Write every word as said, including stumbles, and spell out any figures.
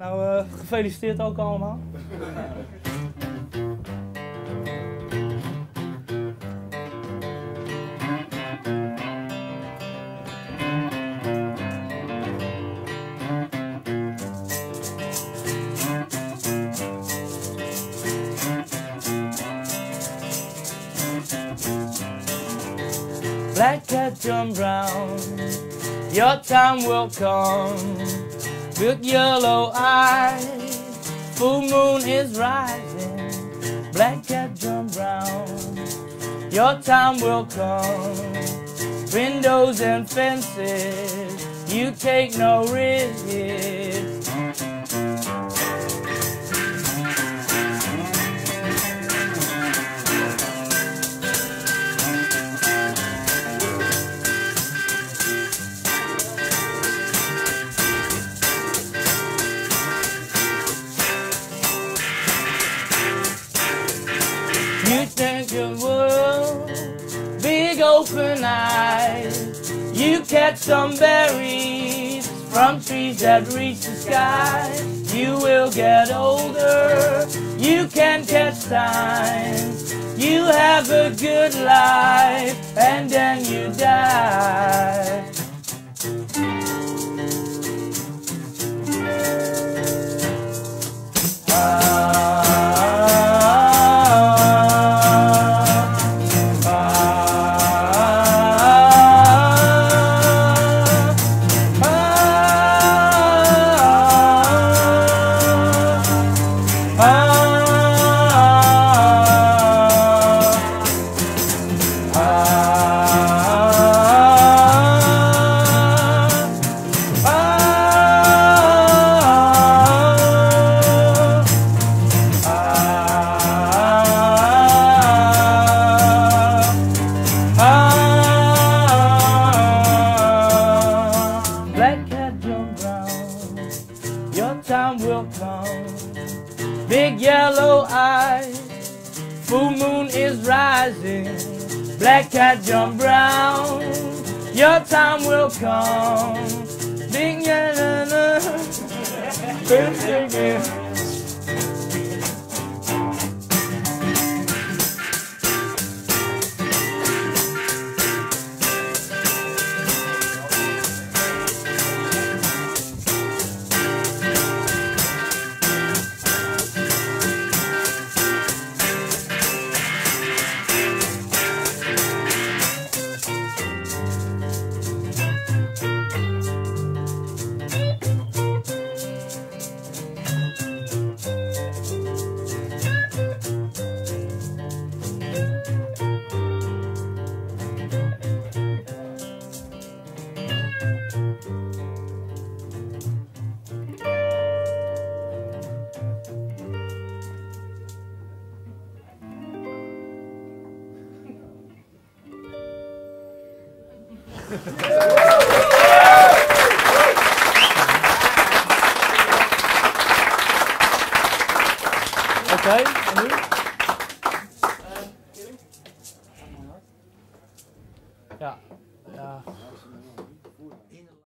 Nou, uh, gefeliciteerd ook allemaal. Black Cat John Brown, your time will come. With yellow eyes, full moon is rising. Black Cat John Brown, your time will come. Windows and fences, you take no risks. You think the world, big open eyes. You catch some berries from trees that reach the sky. You will get older, you can catch time. You have a good life and then you die. Time will come. Big yellow eyes, full moon is rising. Black Cat John Brown, your time will come. Big yellow, been singing. Okay, and you?